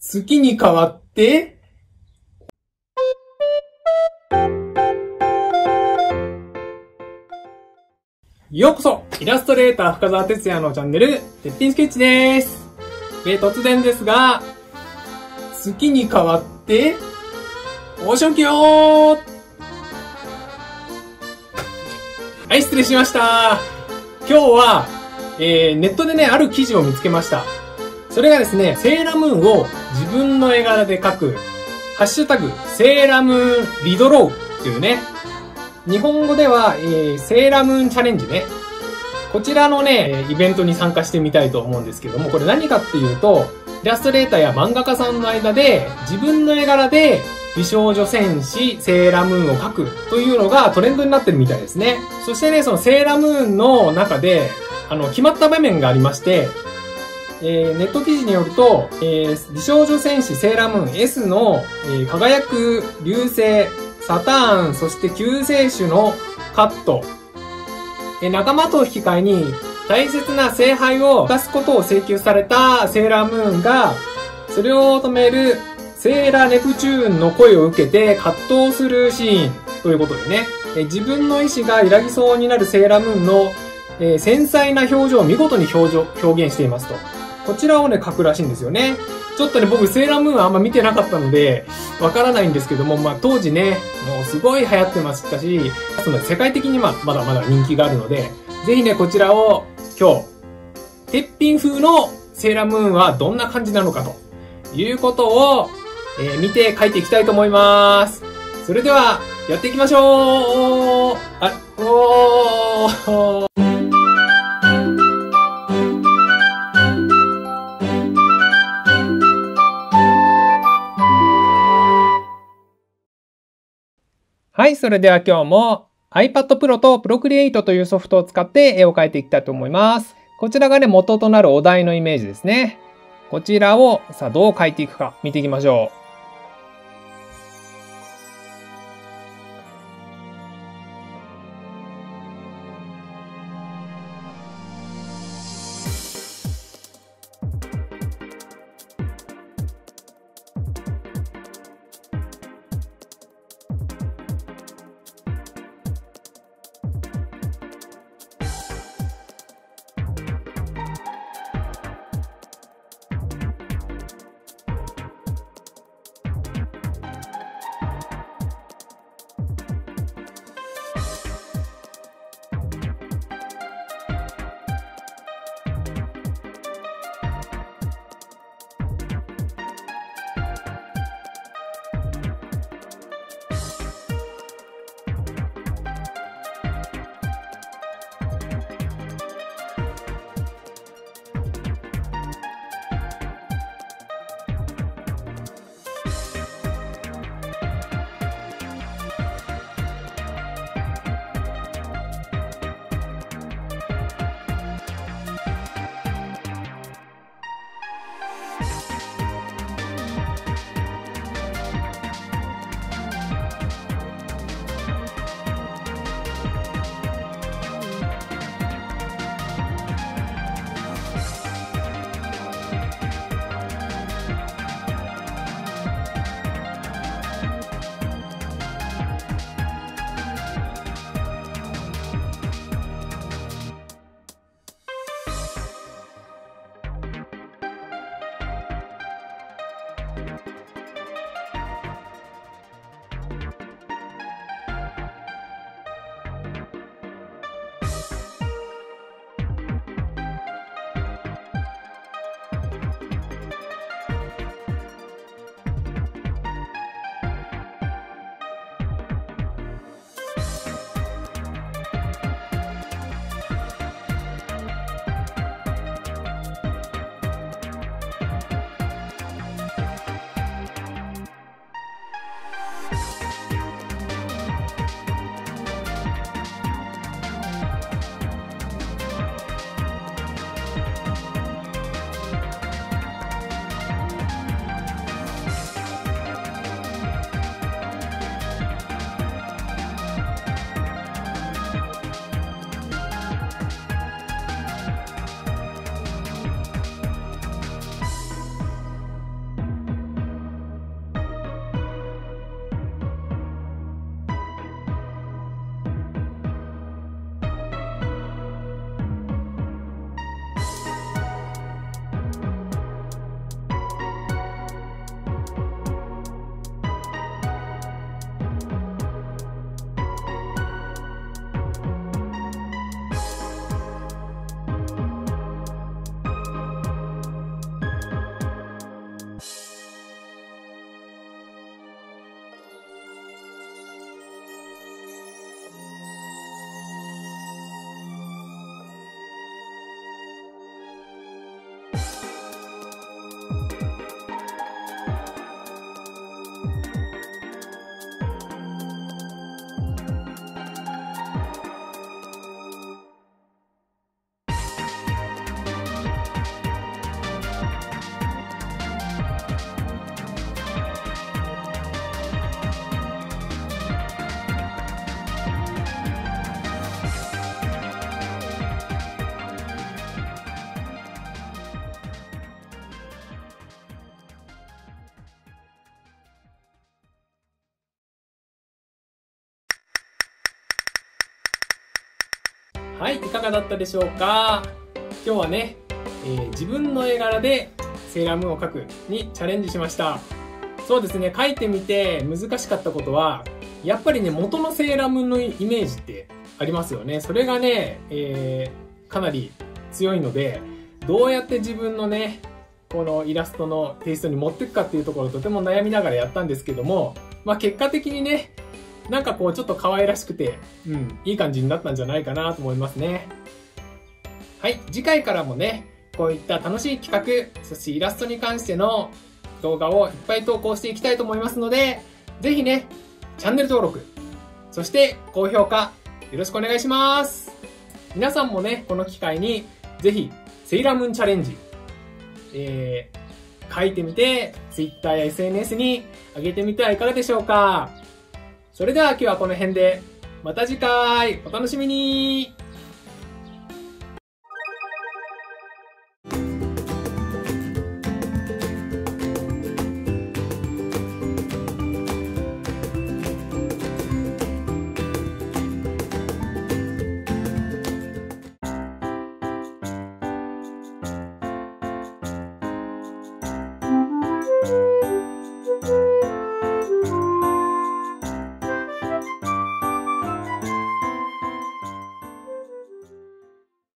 月に変わって、ようこそイラストレーター深澤哲也のチャンネル、てっぴんスケッチです。突然ですが、月に変わって、お仕置きよー。はい、失礼しました。今日は、ネットでね、ある記事を見つけました。それがですね、セーラームーンを自分の絵柄で描く、ハッシュタグ、セーラームーンリドローっていうね、日本語では、セーラームーンチャレンジね。こちらのね、イベントに参加してみたいと思うんですけども、これ何かっていうと、イラストレーターや漫画家さんの間で、自分の絵柄で、美少女戦士、セーラームーンを描くというのがトレンドになってるみたいですね。そしてね、そのセーラームーンの中で、決まった場面がありまして、ネット記事によると、美少女戦士セーラームーン S の、輝く流星、サターン、そして救世主のカット、仲間と引き換えに大切な聖杯を出すことを請求されたセーラームーンが、それを止めるセーラーネプチューンの声を受けて葛藤するシーンということでね、自分の意志が揺らぎそうになるセーラームーンの、繊細な表情を見事に表現していますと。こちらをね、書くらしいんですよね。ちょっとね、僕セーラームーンあんま見てなかったので、わからないんですけども、まあ当時ね、もうすごい流行ってましたし、世界的にまだまだ人気があるので、ぜひね、こちらを今日、てっぴん風のセーラームーンはどんな感じなのかということを、見て書いていきたいと思います。それでは、やっていきましょう。はい、それでは今日も iPad Pro と Procreate というソフトを使って絵を描いていきたいと思います。こちらがね、元となるお題のイメージですね。こちらをさあどう描いていくか見ていきましょう。はい、いかがだったでしょうか。今日はね、自分の絵柄でセーラームーンを描くにチャレンジしました。そうですね、描いてみて難しかったことは、やっぱりね、元のセーラームーンのイメージってありますよね。それがね、かなり強いので、どうやって自分のね、このイラストのテイストに持っていくかっていうところをとても悩みながらやったんですけども、まあ結果的にね、なんかこうちょっと可愛らしくて、いい感じになったんじゃないかなと思いますね。はい、次回からもね、こういった楽しい企画、そしてイラストに関しての動画をいっぱい投稿していきたいと思いますので、ぜひね、チャンネル登録、そして高評価、よろしくお願いします。皆さんもね、この機会に、ぜひ、セーラームーンチャレンジ、書いてみて、Twitter や SNS に上げてみてはいかがでしょうか。それでは今日はこの辺で、また次回お楽しみに。